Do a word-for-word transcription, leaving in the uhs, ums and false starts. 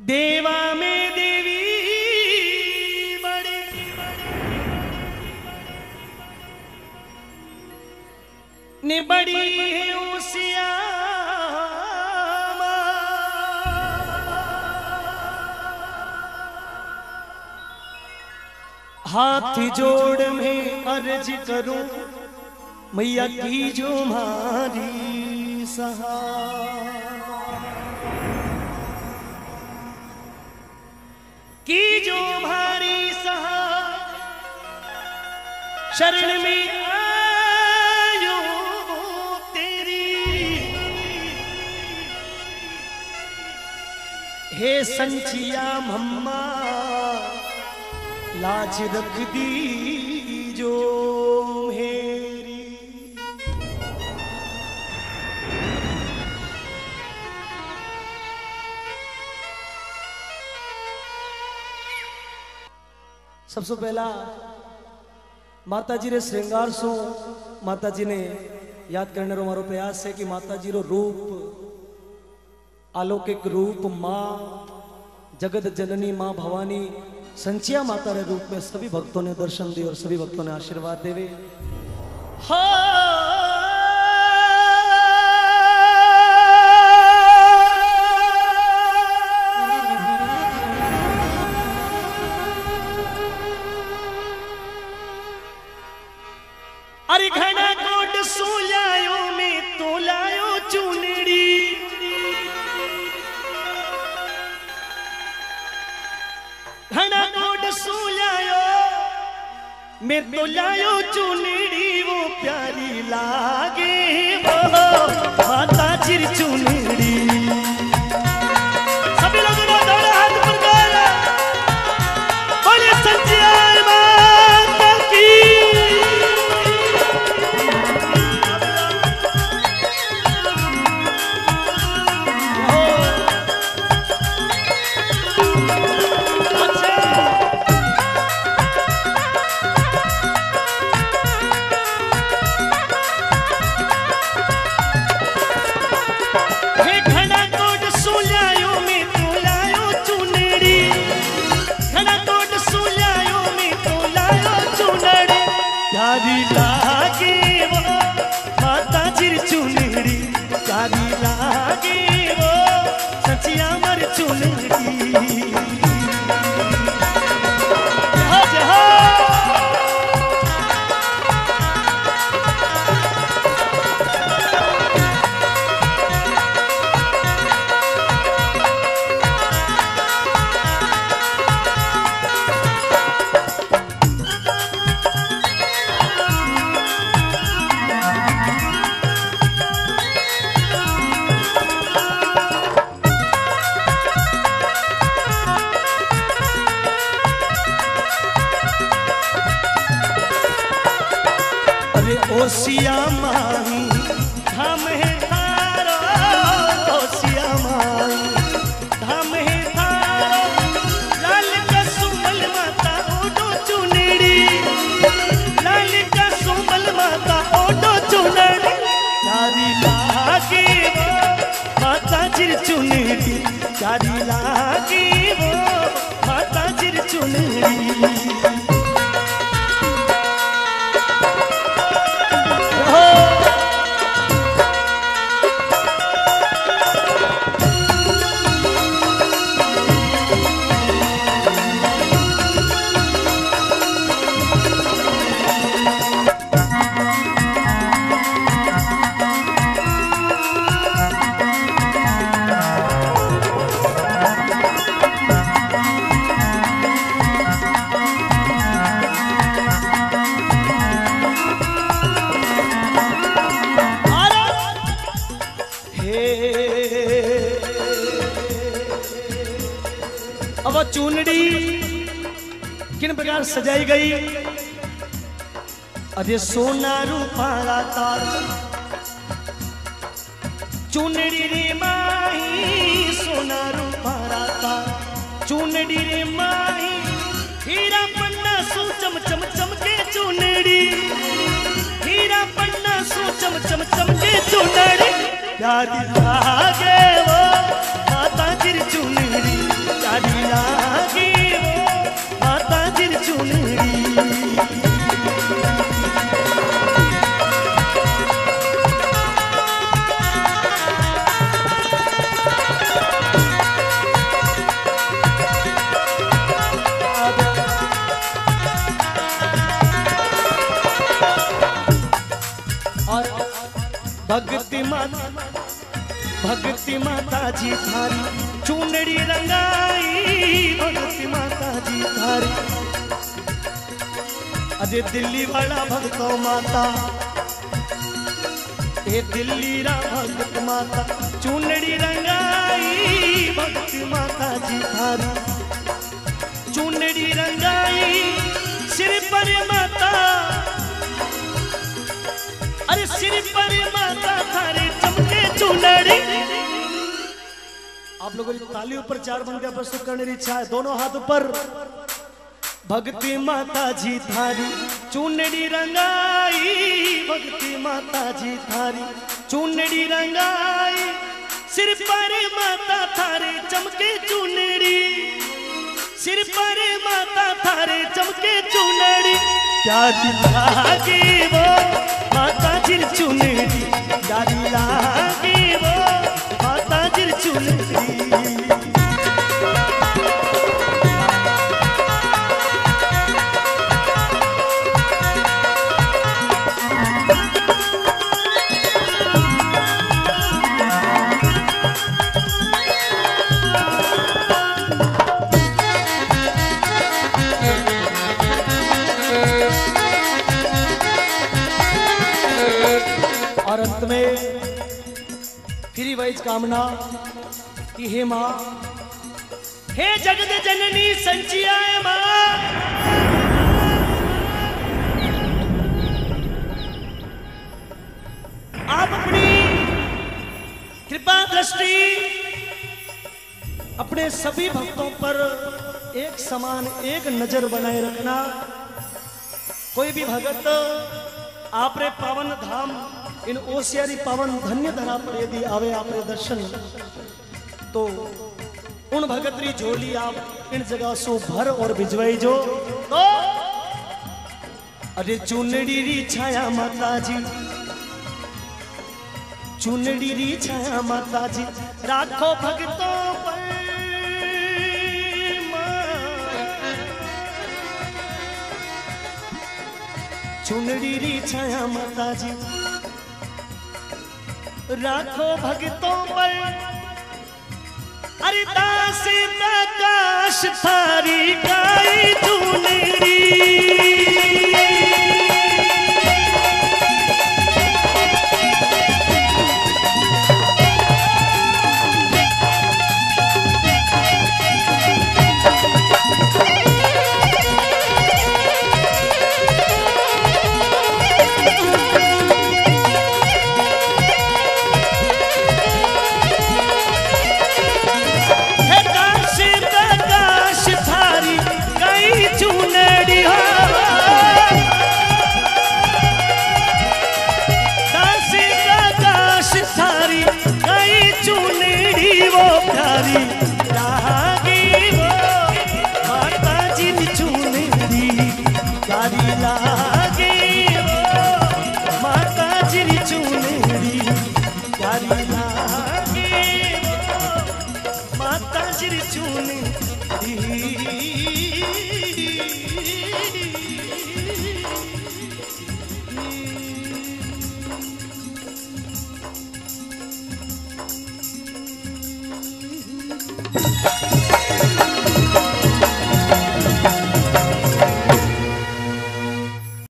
देवा में देवी बड़े ने बड़ी है उसिया हाथ जोड़ में अर्ज करूं मैया की जो मारी सहारा की जो मारी सहारा शरण में आयो तेरी हे संचिया मम्मा लाज रख दी जो मेरी सबसे पहला माताजी रे श्रृंगार सो माताजी ने याद करने रो मारो प्रयास है कि माताजी रो रूप अलौकिक रूप मां जगत जननी मां भवानी संचिया माता के रूप में सभी भक्तों ने दर्शन दिए और सभी भक्तों ने आशीर्वाद देवे। अरे घना कोट सोलायो में तोलायो चुनरी घना कोट सुलायो मैं तो लायो चुनरी वो प्यारी लागे माता जी री चुनरी। सभी लोगों ने दोनों हाथ ऊपर करो बोले संचिया माता की। ओसिया माई धाम है थारो ओसिया माई धाम है थारो लाल का सुमल माता ओडो चुनरी लाल का सुमल माता ओडो चुनरी तारी लागे वो माता जी री चुनरी तारी लागे वो माता जी री चुनरी। अब चुनड़ी किन प्रकार सजाई गई अरे सोना रूपाला तार चुनड़ी रे माही सोना रूपाला तार चुनड़ी रे माही हीरा पन्ना सो चम चम चमके चुनड़ी हीरा पन्ना सो चम चम चमके चुनड़ी प्यारी लागे वो माता जी री चुनड़ी। भक्ति माता भक्ति माता जी थारी चुंदड़ी रंगाई भक्ति माता जी थारी। अरे दिल्ली वाला भक्तो माता हे दिल्ली रा भक्त माता चुंदड़ी रंगाई भक्ति माता जी थारी चुंदड़ी रंगाई सिर पर माता अरे सिर पर माता थारे चमके चुनरी। आप लोगों की ताली ऊपर चार बंदियां प्रस्तुत करने की इच्छा है, दोनों हाथ ऊपर। भक्ति माता जी थारी चुनरी रंगाई भक्ति माता जी थारी चुनरी रंगाई सिर पर माता थारे चमके चुनरी सिर पर माता थारे चमके चुनरी। प्यारी लागे वो माता जी री चुंदड़ी प्यारी लागे वो माता जी री चुंदड़ी। फिर वाइज कामना कि हे माँ हे जगत जननी संचियाय माँ आप अपनी कृपा दृष्टि अपने सभी भक्तों पर एक समान एक नजर बनाए रखना। कोई भी भगत आपरे पावन धाम इन ओसियारी पावन धन्य धरा पर यदि आवे आपरे दर्शन तो उन भगतरी झोली आप इन जगह सो भर और भिजवाई जो तो। अरे चुनड़ी री छाया माता जी चुनड़ी री छाया माता जी राखो भगतों पर चुनड़ी री छाया माता जी राखो भगतों पर। अरे दास काश थारी गाई चुनरी जी री चुनड़ी।